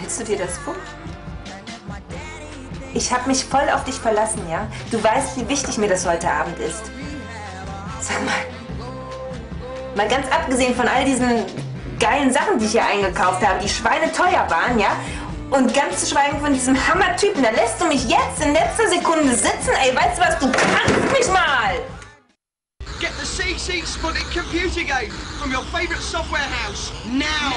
Hältst du dir das vor? Ich habe mich voll auf dich verlassen, ja? Du weißt, wie wichtig mir das heute Abend ist. Sag mal, mal ganz abgesehen von all diesen geilen Sachen, die ich hier eingekauft habe, die schweineteuer waren, ja? Und ganz zu schweigen von diesem Hammertypen, da lässt du mich jetzt in letzter Sekunde sitzen, ey, weißt du was, du kannst mich mal! Get the CC Sputnik computer game from your favorite software house, now!